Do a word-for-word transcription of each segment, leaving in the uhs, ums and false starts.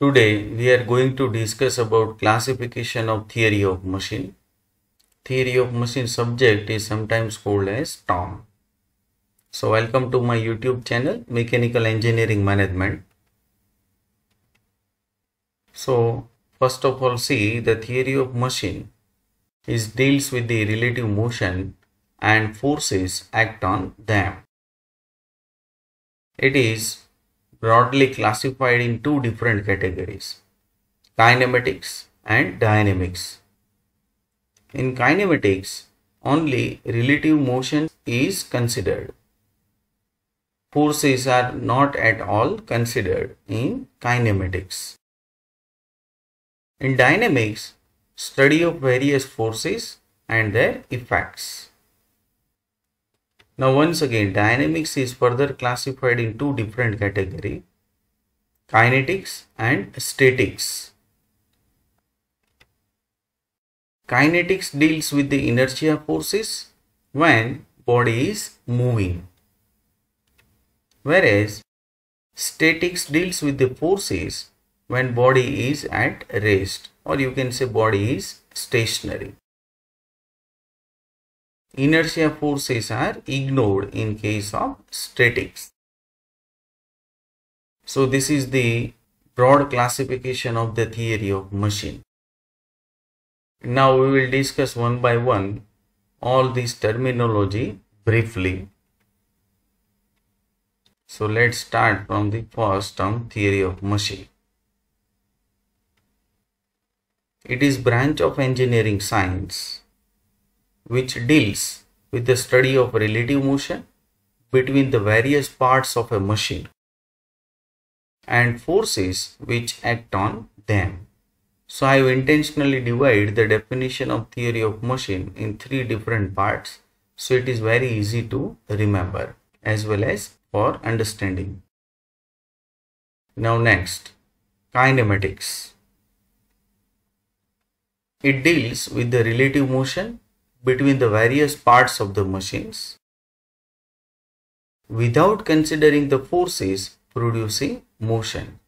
Today we are going to discuss about classification of theory of machine. Theory of machine subject is sometimes called as T O M. So welcome to my YouTube channel Mechanical Engineering Management. So first of all, see, the theory of machine is deals with the relative motion and forces act on them. It is broadly classified in two different categories, kinematics and dynamics. In kinematics, only relative motion is considered. Forces are not at all considered in kinematics. In dynamics, study of various forces and their effects. Now once again, dynamics is further classified in two different categories, kinetics and statics. Kinetics deals with the inertia forces when body is moving, whereas statics deals with the forces when body is at rest, or you can say body is stationary. Inertia forces are ignored in case of statics. So this is the broad classification of the theory of machine. Now we will discuss one by one all this terminology briefly. So let's start from the first term, theory of machine. It is a branch of engineering science which deals with the study of relative motion between the various parts of a machine and forces which act on them. So I have intentionally divided the definition of theory of machine in three different parts, so it is very easy to remember as well as for understanding. Now next, kinematics. It deals with the relative motion between the various parts of the machines without considering the forces producing motion.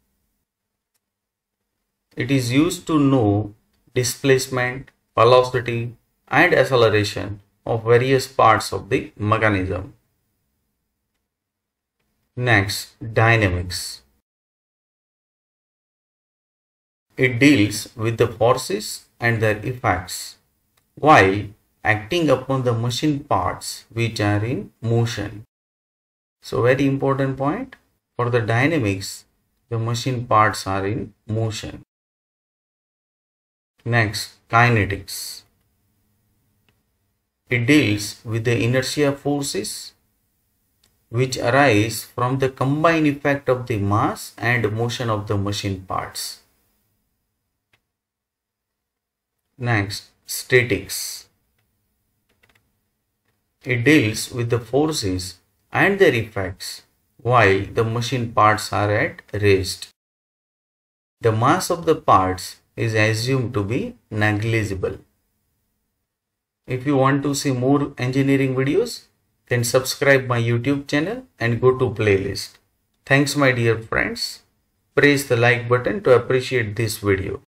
It is used to know displacement, velocity and acceleration of various parts of the mechanism. Next, dynamics. It deals with the forces and their effects while acting upon the machine parts which are in motion. So very important point, for the dynamics the machine parts are in motion. Next, kinetics. It deals with the inertia forces which arise from the combined effect of the mass and motion of the machine parts. Next, statics. It deals with the forces and their effects while the machine parts are at rest. The mass of the parts is assumed to be negligible. If you want to see more engineering videos, then subscribe my YouTube channel and go to playlist. Thanks my dear friends. Press the like button to appreciate this video.